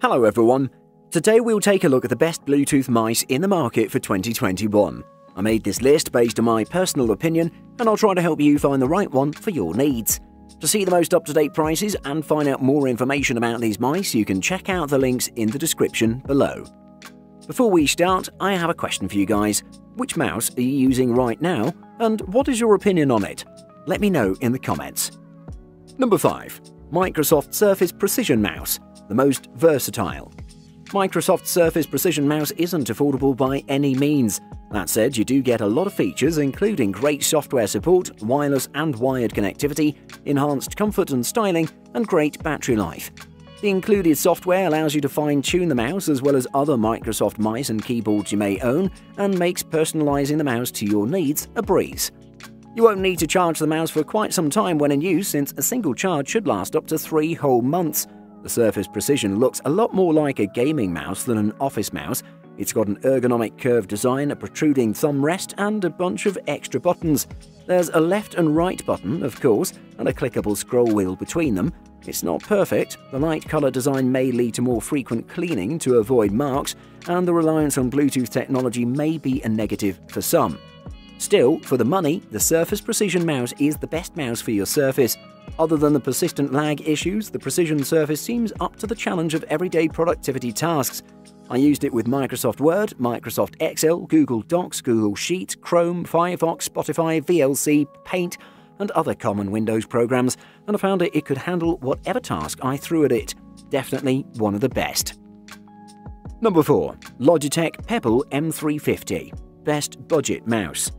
Hello everyone, today we'll take a look at the best Bluetooth mice in the market for 2021. I made this list based on my personal opinion and I'll try to help you find the right one for your needs. To see the most up-to-date prices and find out more information about these mice, you can check out the links in the description below. Before we start, I have a question for you guys. Which mouse are you using right now and what is your opinion on it? Let me know in the comments. Number 5. Microsoft Surface Precision Mouse. The most versatile. Microsoft Surface Precision Mouse isn't affordable by any means. That said, you do get a lot of features including great software support, wireless and wired connectivity, enhanced comfort and styling, and great battery life. The included software allows you to fine-tune the mouse as well as other Microsoft mice and keyboards you may own and makes personalizing the mouse to your needs a breeze. You won't need to charge the mouse for quite some time when in use, since a single charge should last up to 3 whole months. The Surface Precision looks a lot more like a gaming mouse than an office mouse. It's got an ergonomic curved design, a protruding thumb rest, and a bunch of extra buttons. There's a left and right button, of course, and a clickable scroll wheel between them. It's not perfect. The light color design may lead to more frequent cleaning to avoid marks, and the reliance on Bluetooth technology may be a negative for some. Still, for the money, the Surface Precision mouse is the best mouse for your Surface. Other than the persistent lag issues, the Precision Surface seems up to the challenge of everyday productivity tasks. I used it with Microsoft Word, Microsoft Excel, Google Docs, Google Sheets, Chrome, Firefox, Spotify, VLC, Paint, and other common Windows programs, and I found it could handle whatever task I threw at it. Definitely one of the best. Number 4. Logitech Pebble M350. Best budget mouse.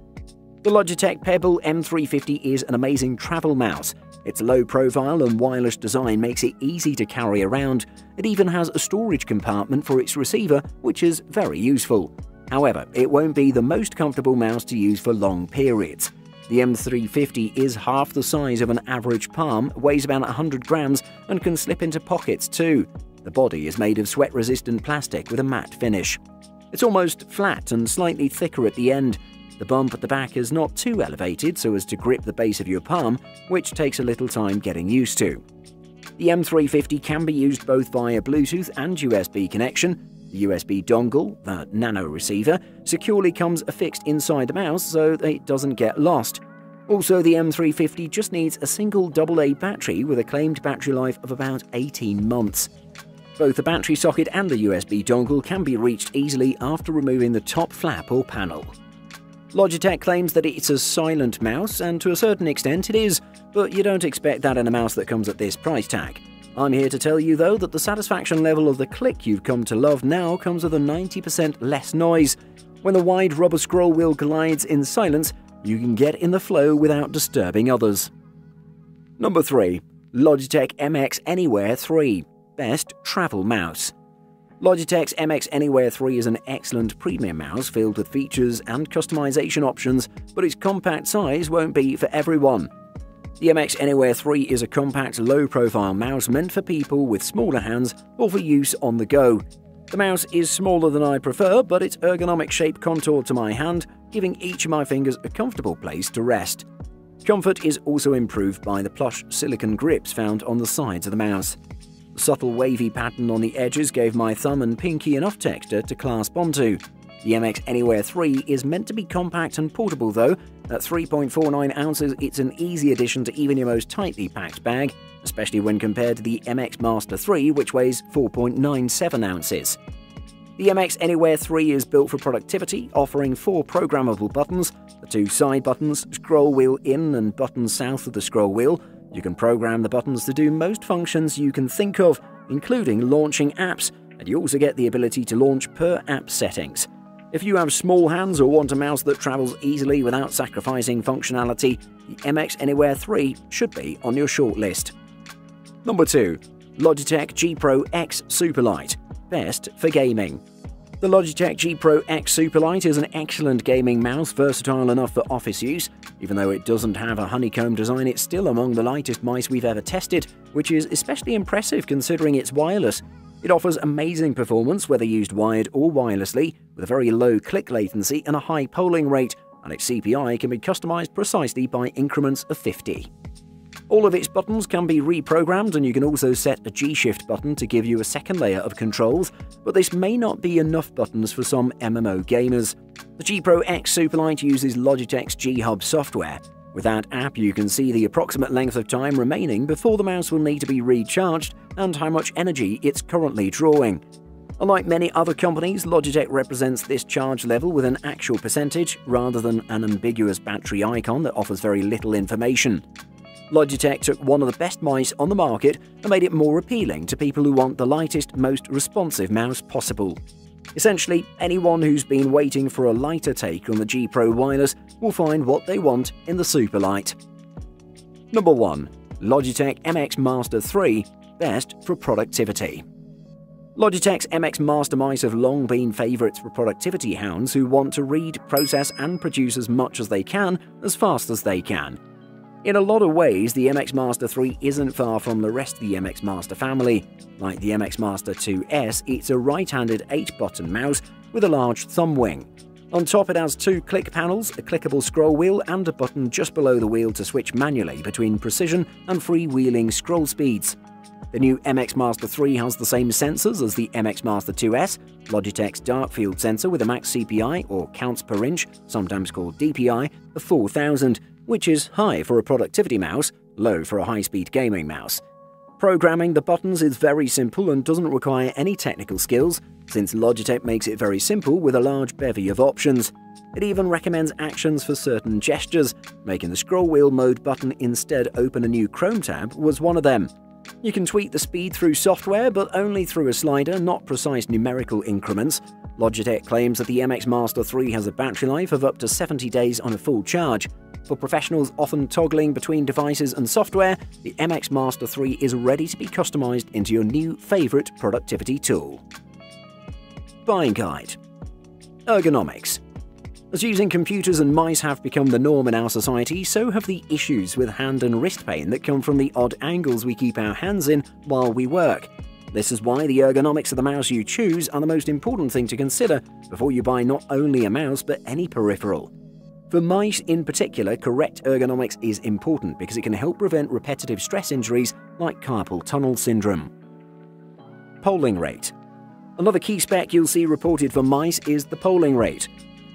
The Logitech Pebble M350 is an amazing travel mouse. Its low profile and wireless design makes it easy to carry around. It even has a storage compartment for its receiver, which is very useful. However, it won't be the most comfortable mouse to use for long periods. The M350 is half the size of an average palm, weighs about 100 grams, and can slip into pockets too. The body is made of sweat-resistant plastic with a matte finish. It's almost flat and slightly thicker at the end. The bump at the back is not too elevated so as to grip the base of your palm, which takes a little time getting used to. The M350 can be used both via Bluetooth and USB connection. The USB dongle, the nano receiver, securely comes affixed inside the mouse so that it doesn't get lost. Also, the M350 just needs a single AA battery with a claimed battery life of about 18 months. Both the battery socket and the USB dongle can be reached easily after removing the top flap or panel. Logitech claims that it's a silent mouse, and to a certain extent it is, but you don't expect that in a mouse that comes at this price tag. I'm here to tell you though that the satisfaction level of the click you've come to love now comes with a 90% less noise. When the wide rubber scroll wheel glides in silence, you can get in the flow without disturbing others. Number 3. Logitech MX Anywhere 3. Best travel mouse. Logitech's MX Anywhere 3 is an excellent premium mouse filled with features and customization options, but its compact size won't be for everyone. The MX Anywhere 3 is a compact, low-profile mouse meant for people with smaller hands or for use on the go. The mouse is smaller than I prefer, but its ergonomic shape contoured to my hand, giving each of my fingers a comfortable place to rest. Comfort is also improved by the plush silicone grips found on the sides of the mouse. Subtle wavy pattern on the edges gave my thumb and pinky enough texture to clasp onto. The MX Anywhere 3 is meant to be compact and portable though. At 3.49 ounces, it's an easy addition to even your most tightly packed bag, especially when compared to the MX Master 3, which weighs 4.97 ounces. The MX Anywhere 3 is built for productivity, offering 4 programmable buttons, the 2 side buttons, scroll wheel in and button south of the scroll wheel. You can program the buttons to do most functions you can think of, including launching apps, and you also get the ability to launch per app settings. If you have small hands or want a mouse that travels easily without sacrificing functionality, the MX Anywhere 3 should be on your shortlist. Number 2. Logitech G Pro X Superlight. Best for gaming. The Logitech G Pro X Superlight is an excellent gaming mouse, versatile enough for office use. Even though it doesn't have a honeycomb design, it's still among the lightest mice we've ever tested, which is especially impressive considering it's wireless. It offers amazing performance whether used wired or wirelessly, with a very low click latency and a high polling rate, and its CPI can be customized precisely by increments of 50. All of its buttons can be reprogrammed, and you can also set a G-Shift button to give you a second layer of controls, but this may not be enough buttons for some MMO gamers. The G Pro X Superlight uses Logitech's G-Hub software. With that app, you can see the approximate length of time remaining before the mouse will need to be recharged and how much energy it's currently drawing. Unlike many other companies, Logitech represents this charge level with an actual percentage rather than an ambiguous battery icon that offers very little information. Logitech took one of the best mice on the market and made it more appealing to people who want the lightest, most responsive mouse possible. Essentially, anyone who's been waiting for a lighter take on the G Pro Wireless will find what they want in the Superlight. Number 1. Logitech MX Master 3 – best for productivity. Logitech's MX Master mice have long been favorites for productivity hounds who want to read, process, and produce as much as they can, as fast as they can. In a lot of ways, the MX Master 3 isn't far from the rest of the MX Master family. Like the MX Master 2S, it's a right-handed 8-button mouse with a large thumb wing. On top, it has two click panels, a clickable scroll wheel, and a button just below the wheel to switch manually between precision and freewheeling scroll speeds. The new MX Master 3 has the same sensors as the MX Master 2S, Logitech's dark field sensor with a max CPI, or counts per inch, sometimes called DPI, of 4000, which is high for a productivity mouse, low for a high-speed gaming mouse. Programming the buttons is very simple and doesn't require any technical skills, since Logitech makes it very simple with a large bevy of options. It even recommends actions for certain gestures. Making the scroll wheel mode button instead open a new Chrome tab was one of them. You can tweak the speed through software, but only through a slider, not precise numerical increments. Logitech claims that the MX Master 3 has a battery life of up to 70 days on a full charge. For professionals often toggling between devices and software, the MX Master 3 is ready to be customized into your new favorite productivity tool. Buying guide. Ergonomics. As using computers and mice have become the norm in our society, so have the issues with hand and wrist pain that come from the odd angles we keep our hands in while we work. This is why the ergonomics of the mouse you choose are the most important thing to consider before you buy not only a mouse but any peripheral. For mice in particular, correct ergonomics is important because it can help prevent repetitive stress injuries like carpal tunnel syndrome. Polling rate. Another key spec you'll see reported for mice is the polling rate.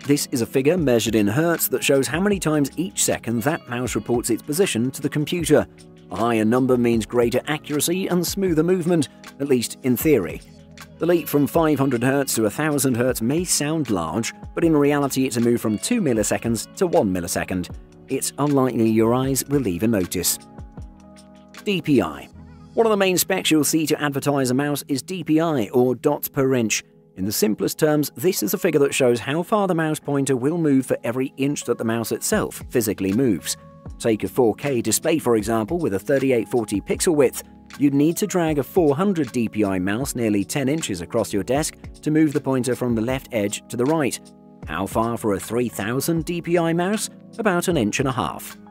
This is a figure measured in hertz that shows how many times each second that mouse reports its position to the computer. A higher number means greater accuracy and smoother movement, at least in theory. The leap from 500 Hz to 1000 Hz may sound large, but in reality it's a move from 2 milliseconds to 1 millisecond. It's unlikely your eyes will even notice. DPI. One of the main specs you'll see to advertise a mouse is DPI, or dots per inch. In the simplest terms, this is a figure that shows how far the mouse pointer will move for every inch that the mouse itself physically moves. Take a 4K display, for example, with a 3840 pixel width. You'd need to drag a 400 DPI mouse nearly 10 inches across your desk to move the pointer from the left edge to the right. How far for a 3000 DPI mouse? About 1.5 inches.